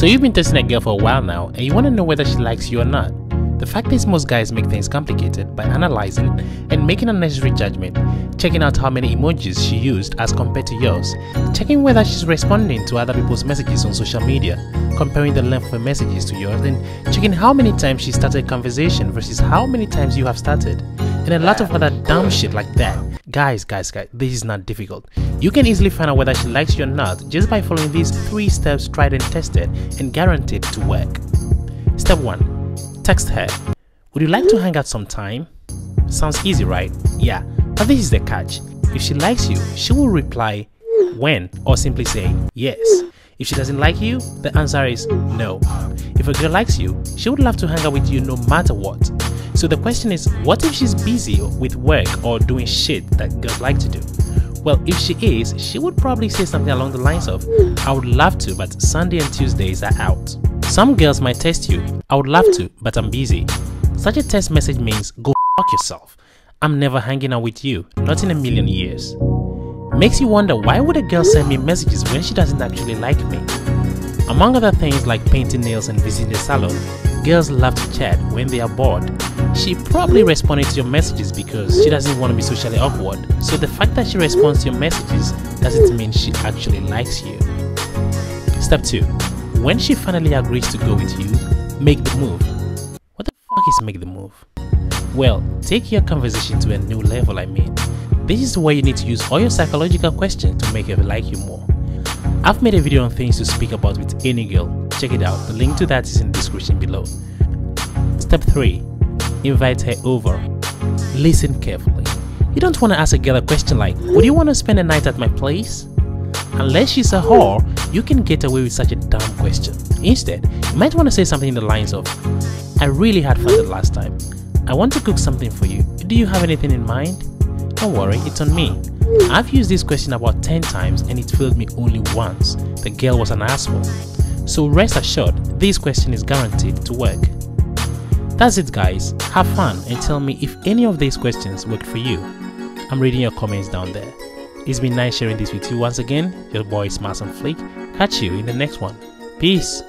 So you've been testing a girl for a while now and you want to know whether she likes you or not. The fact is, most guys make things complicated by analyzing and making unnecessary judgment, checking out how many emojis she used as compared to yours, checking whether she's responding to other people's messages on social media, comparing the length of her messages to yours, and checking how many times she started a conversation versus how many times you have started, and a lot of other dumb shit like that. Guys, this is not difficult. You can easily find out whether she likes you or not just by following these 3 steps tried and tested and guaranteed to work. Step 1. Text her. Would you like to hang out sometime? Sounds easy, right? Yeah, but this is the catch. If she likes you, she will reply when or simply say yes. If she doesn't like you, the answer is no. If a girl likes you, she would love to hang out with you no matter what. So the question is, what if she's busy with work or doing shit that girls like to do? Well, if she is, she would probably say something along the lines of, I would love to, but Sunday and Tuesdays are out. Some girls might text you, I would love to, but I'm busy. Such a text message means, go fuck yourself. I'm never hanging out with you, not in a million years. Makes you wonder, why would a girl send me messages when she doesn't actually like me? Among other things like painting nails and visiting the salon, girls love to chat when they are bored. She probably responded to your messages because she doesn't want to be socially awkward, so the fact that she responds to your messages doesn't mean she actually likes you. Step 2. When she finally agrees to go with you, make the move. What the fuck is make the move? Well, take your conversation to a new level, I mean. This is where you need to use all your psychological questions to make her like you more. I've made a video on things to speak about with any girl. Check it out, the link to that is in the description below. Step 3. Invite her over. Listen carefully. You don't want to ask a girl a question like, would you want to spend a night at my place? Unless she's a whore, you can get away with such a dumb question. Instead, you might want to say something in the lines of, I really had fun the last time. I want to cook something for you. Do you have anything in mind? Don't worry, it's on me. I've used this question about 10 times and it failed me only once. The girl was an asshole. So rest assured, this question is guaranteed to work. That's it, guys. Have fun and tell me if any of these questions worked for you. I'm reading your comments down there. It's been nice sharing this with you once again. Your boy Smart and Fleek. Catch you in the next one. Peace.